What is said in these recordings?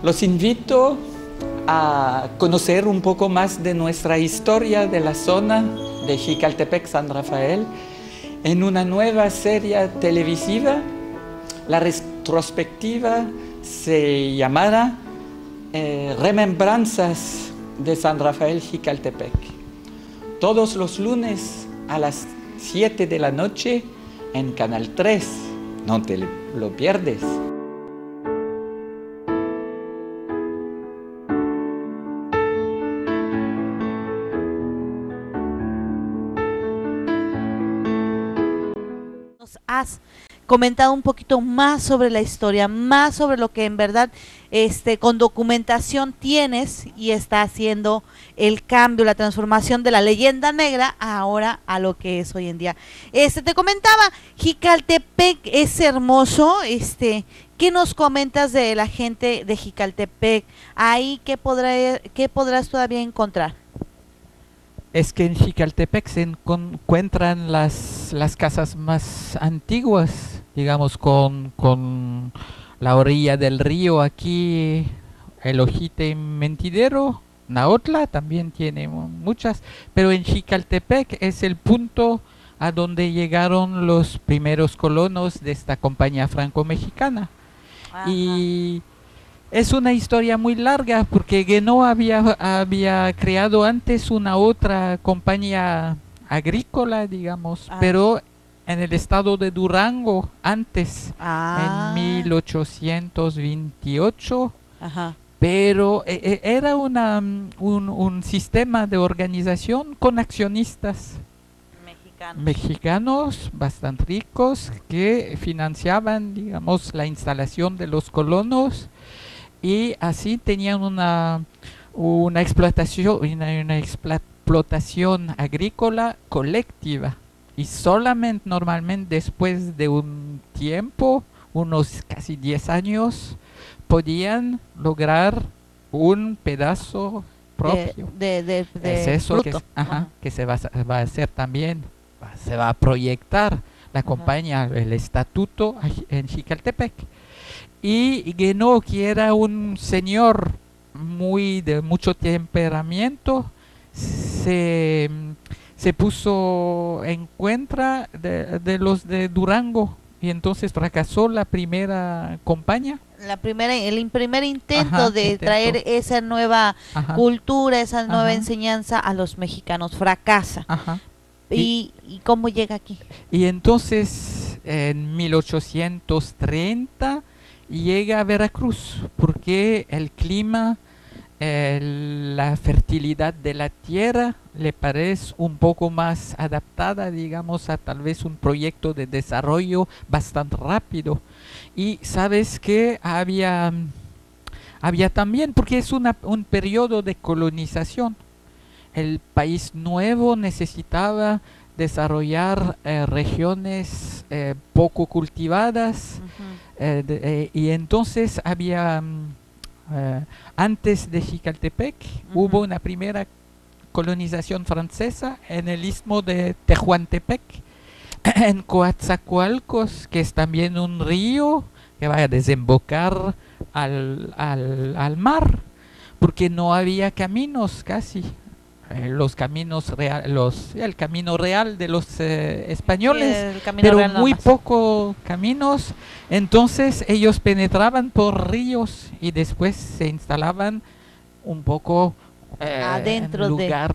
Los invito a conocer un poco más de nuestra historia de la zona de Jicaltepec, San Rafael, en una nueva serie televisiva. La retrospectiva se llamará Remembranzas de San Rafael Jicaltepec. Todos los lunes a las 7 de la noche en Canal 3. No te lo pierdes. Nos has comentado un poquito más sobre la historia, más sobre lo que en verdad con documentación tienes y está haciendo el cambio, la transformación de la leyenda negra ahora a lo que es hoy en día. Te comentaba, Jicaltepec es hermoso. ¿Qué nos comentas de la gente de Jicaltepec? Ahí, ¿qué podrás todavía encontrar? Es que en Jicaltepec se encuentran las casas más antiguas, digamos, con la orilla del río aquí, el Ojite Mentidero, Nautla también tiene muchas, pero en Jicaltepec es el punto a donde llegaron los primeros colonos de esta compañía franco-mexicana. Ajá. Y es una historia muy larga porque Guénot había creado antes una otra compañía agrícola, digamos, pero en el estado de Durango antes, en 1828. Ajá. Pero era un sistema de organización con accionistas mexicanos bastante ricos que financiaban, digamos, la instalación de los colonos. Y así tenían una explotación agrícola colectiva. Y solamente normalmente después de un tiempo, unos casi 10 años, podían lograr un pedazo propio. Es eso que, que se va a hacer también, se va a proyectar la compañía, el estatuto en Jicaltepec. Y Guénot, que era un señor de mucho temperamento, se puso en contra de los de Durango y entonces fracasó la primera compañía. El primer intento traer esa nueva cultura, esa nueva enseñanza a los mexicanos, fracasa. Ajá. ¿Y cómo llega aquí? Y entonces en 1830... llega a Veracruz porque el clima, la fertilidad de la tierra le parece un poco más adaptada, digamos, a tal vez un proyecto de desarrollo bastante rápido. Y sabes que había también, porque es un periodo de colonización, el país nuevo necesitaba desarrollar regiones poco cultivadas. Y entonces había, antes de Jicaltepec, hubo una primera colonización francesa en el Istmo de Tehuantepec, en Coatzacoalcos, que es también un río que va a desembocar al mar, porque no había caminos casi. El camino real de los españoles, pero muy pocos caminos. Entonces ellos penetraban por ríos y después se instalaban un poco adentro en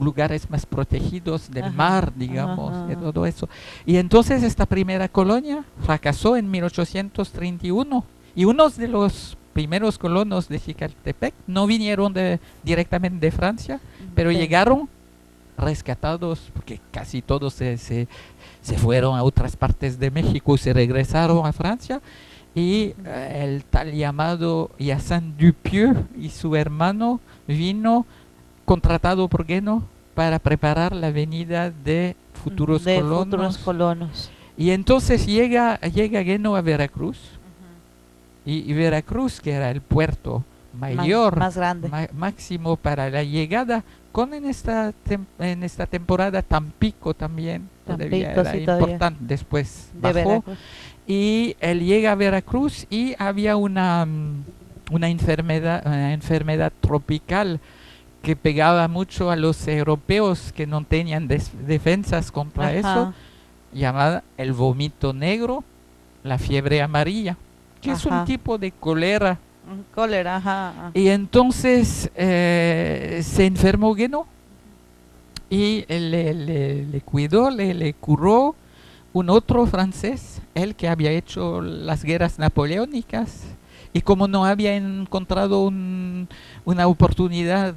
lugares más protegidos del mar, digamos, y todo eso. Y entonces esta primera colonia fracasó en 1831 y unos de los primeros colonos de Jicaltepec no vinieron directamente de Francia, pero llegaron rescatados, porque casi todos se fueron a otras partes de México, se regresaron a Francia, y el tal llamado Yassin Dupieu y su hermano vino contratado por Guénot para preparar la venida de futuros colonos. Y entonces llega Guénot a Veracruz, y Veracruz, que era el puerto mayor, más grande, máximo para la llegada, con en esta temporada Tampico también, todavía era importante, después bajó, y él llega a Veracruz y había una una enfermedad tropical que pegaba mucho a los europeos que no tenían defensas contra eso, llamada el vómito negro, la fiebre amarilla, que es un tipo de cólera. Cólera, Y entonces se enfermó Guénot y le curó un otro francés, él que había hecho las guerras napoleónicas, y como no había encontrado una oportunidad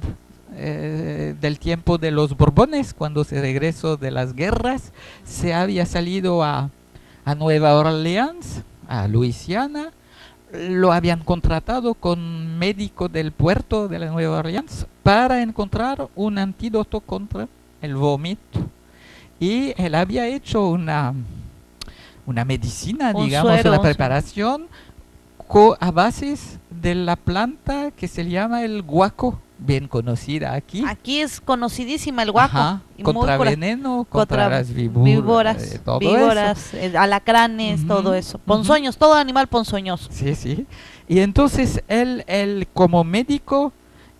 del tiempo de los Borbones, cuando se regresó de las guerras, se había salido a Nueva Orleans, a Luisiana, lo habían contratado con médico del puerto de la Nueva Orleans para encontrar un antídoto contra el vómito. Y él había hecho una medicina, digamos, la preparación a bases de la planta que se llama el guaco, bien conocida aquí. Aquí es conocidísima el guaco. Contra veneno, contra las víboras, alacranes, todo eso. Ponzoños, todo animal ponzoñoso. Sí, sí. Y entonces él como médico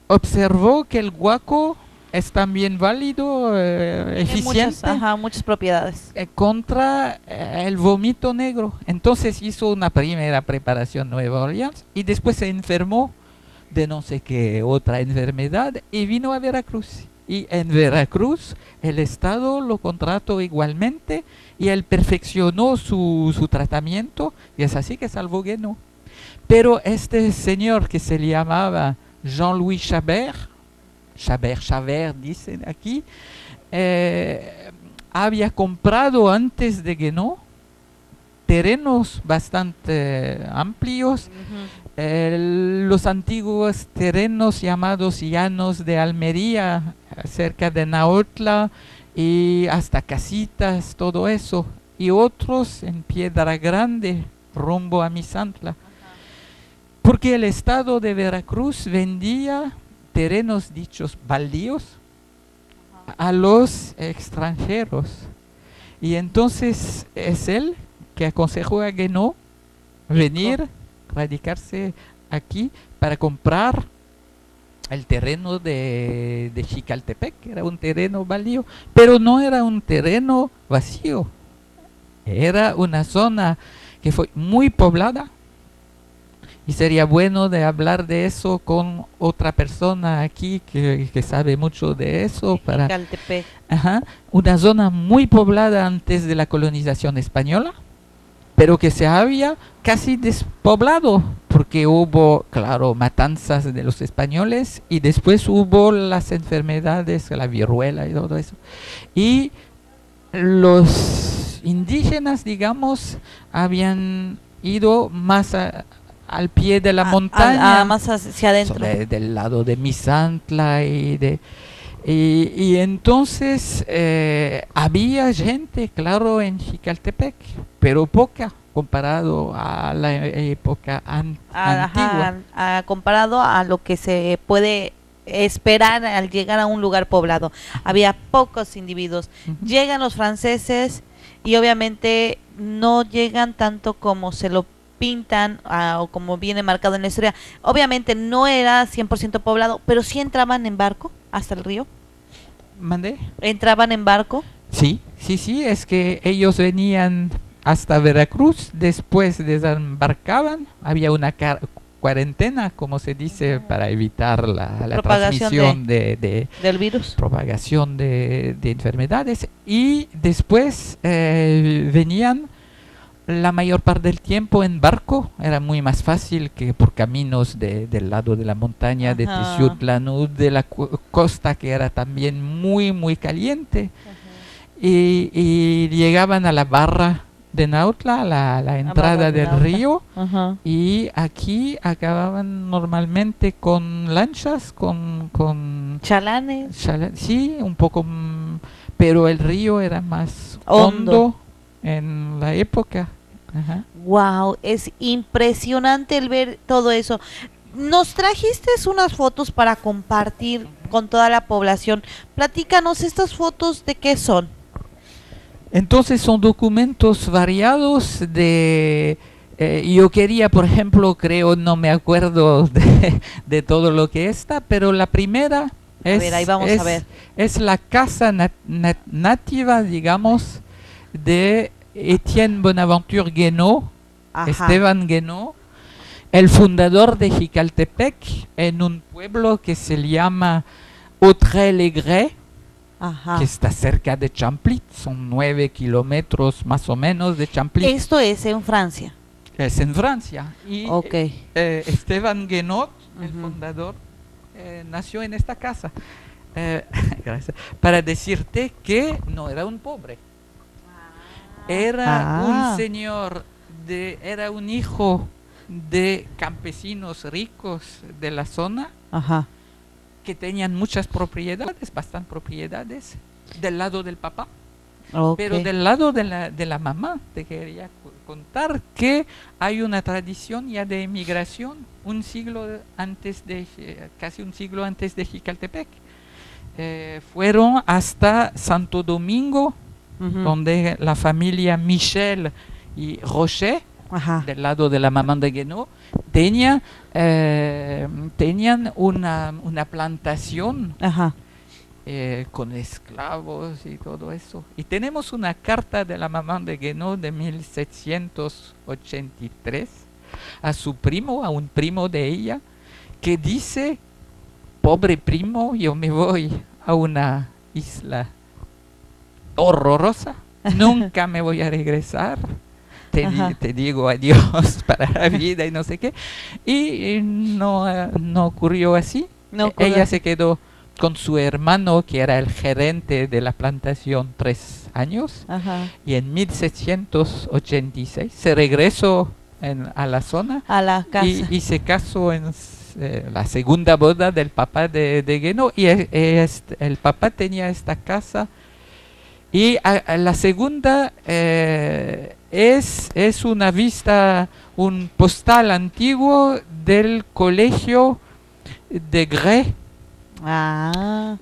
observó que el guaco es también válido, eficiente, muchas propiedades contra el vómito negro. Entonces hizo una primera preparación Nueva Orleans y después se enfermó de no sé qué otra enfermedad y vino a Veracruz. Y en Veracruz el Estado lo contrató igualmente y él perfeccionó su tratamiento, y es así que salvó Guénot. Pero este señor que se llamaba Jean-Louis Chabert, dicen aquí, había comprado antes de Guénot terrenos bastante amplios, los antiguos terrenos llamados llanos de Almería, cerca de Nautla, y hasta casitas, todo eso, y otros en Piedra Grande, rumbo a Misantla, porque el Estado de Veracruz vendía terrenos dichos baldíos a los extranjeros. Y entonces es él que aconsejó a Guénot venir, radicarse aquí para comprar el terreno de Jicaltepec, que era un terreno baldío, pero no era un terreno vacío, era una zona que fue muy poblada. Y sería bueno de hablar de eso con otra persona aquí que sabe mucho de eso. Una zona muy poblada antes de la colonización española, pero que se había casi despoblado, porque hubo, claro, matanzas de los españoles, y después hubo las enfermedades, la viruela y todo eso. Y los indígenas, digamos, habían ido más al pie de la montaña, más hacia adentro, del lado de Misantla, y entonces había gente, claro, en Jicaltepec, pero poca comparado a la época antigua, comparado a lo que se puede esperar al llegar a un lugar poblado. Había pocos individuos. Llegan los franceses y obviamente no llegan tanto como se lo pintan o como viene marcado en la historia. Obviamente no era 100% poblado, pero sí entraban en barco hasta el río. ¿Mandé? ¿Entraban en barco? Sí, sí, sí, es que ellos venían hasta Veracruz, después desembarcaban, había una cuarentena, como se dice, para evitar la transmisión del virus, propagación de enfermedades, y después venían la mayor parte del tiempo en barco. Era muy más fácil que por caminos del lado de la montaña, de Teciutlán, o de la costa, que era también muy, muy caliente. Y llegaban a la barra de Nautla, la entrada del río, y aquí acababan normalmente con lanchas, con chalanes. Sí, un poco, pero el río era más hondo en la época. Wow, es impresionante el ver todo eso. Nos trajiste unas fotos para compartir con toda la población. Platícanos, estas fotos, ¿de qué son? Entonces son documentos variados de yo quería, por ejemplo, creo, no me acuerdo de todo lo que está, pero la primera es, ahí vamos a ver. Es la casa nativa, digamos, de Étienne Bonaventure Guénot, Esteban Guénot, el fundador de Jicaltepec, en un pueblo que se llama Autrey-lès-Gray, que está cerca de Champlit, son 9 kilómetros más o menos de Champlit. Esto es en Francia. Es en Francia. Y Esteban Guénot, el fundador, nació en esta casa. Gracias. Para decirte que no era un pobre. Era un señor, era un hijo de campesinos ricos de la zona, que tenían muchas propiedades, bastantes propiedades, del lado del papá. Pero del lado de la mamá, te quería contar que hay una tradición ya de emigración un siglo antes de, casi un siglo antes de Jicaltepec. Fueron hasta Santo Domingo, donde la familia Michelle y Rocher, del lado de la mamá de Guénot, tenían una plantación con esclavos y todo eso. Y tenemos una carta de la mamá de Guénot de 1783 a su primo, a un primo de ella, que dice: pobre primo, yo me voy a una isla horrorosa, nunca me voy a regresar, te digo adiós para la vida y no sé qué. Y no ocurrió así, ella se quedó con su hermano, que era el gerente de la plantación, 3 años, y en 1786 se regresó a la zona, a la casa, y se casó en la segunda boda del papá de Guénot, y el papá tenía esta casa, y la segunda es una vista, un postal antiguo del Colegio de Gray,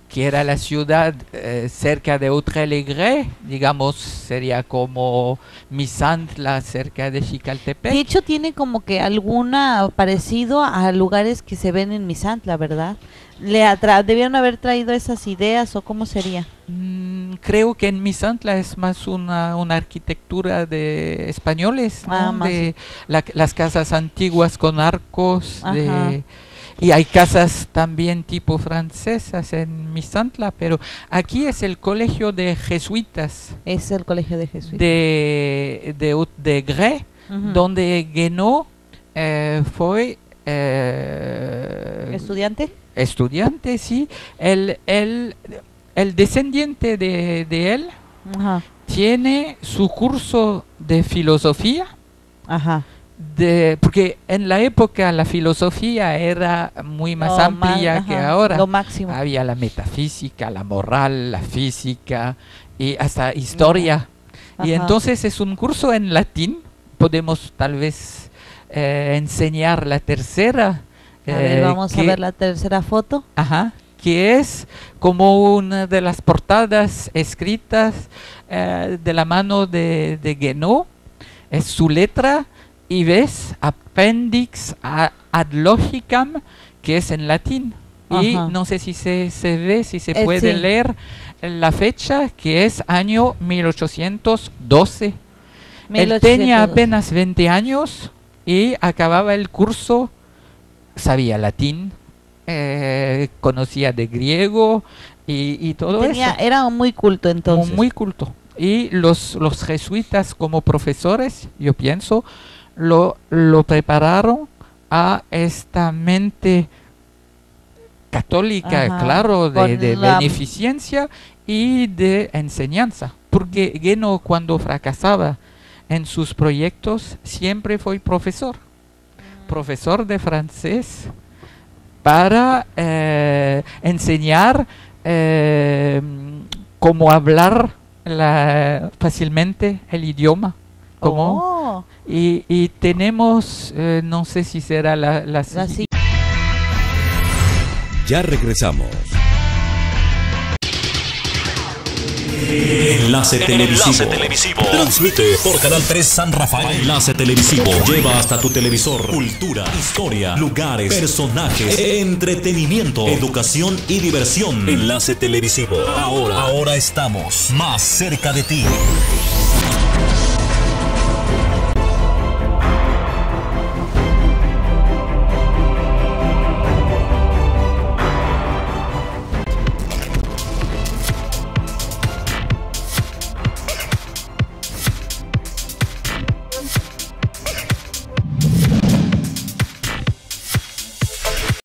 que era la ciudad cerca de Autrey-lès-Gray, digamos, sería como Misantla cerca de Jicaltepec. De hecho tiene como que alguna parecido a lugares que se ven en Misantla, ¿verdad? ¿Debieron haber traído esas ideas o cómo sería? Creo que en Misantla es más una arquitectura de españoles, ¿no? De las casas antiguas con arcos, y hay casas también tipo francesas en Misantla, pero aquí es el Colegio de Jesuitas. Es el Colegio de Jesuitas. De Gray, donde Guénot fue... ¿estudiante? Estudiante, sí. El descendiente de él tiene su curso de filosofía. Porque en la época la filosofía era muy más amplia que ahora. Lo máximo. Había la metafísica, la moral, la física y hasta historia. Y entonces es un curso en latín. Podemos tal vez enseñar la tercera. A ver, vamos a ver la tercera foto. Que es como una de las portadas escritas de la mano de Guénot. Es su letra. Y ves Appendix ad logicam, que es en latín. Y no sé si se ve, si se puede leer la fecha, que es año 1812. Él tenía apenas 20 años y acababa el curso, sabía latín, conocía de griego y todo eso. Era muy culto entonces. Muy culto. Y los jesuitas como profesores, yo pienso... Lo prepararon a esta mente católica, claro, de beneficencia y de enseñanza. Porque Guénot, cuando fracasaba en sus proyectos, siempre fue profesor. Profesor de francés para enseñar cómo hablar fácilmente el idioma. Y tenemos, no sé si será la siguiente. Ya regresamos. Enlace televisivo. Transmite por Canal 3 San Rafael. Enlace televisivo lleva hasta tu televisor cultura, historia, lugares, personajes, entretenimiento, educación y diversión. Enlace televisivo. Ahora estamos más cerca de ti.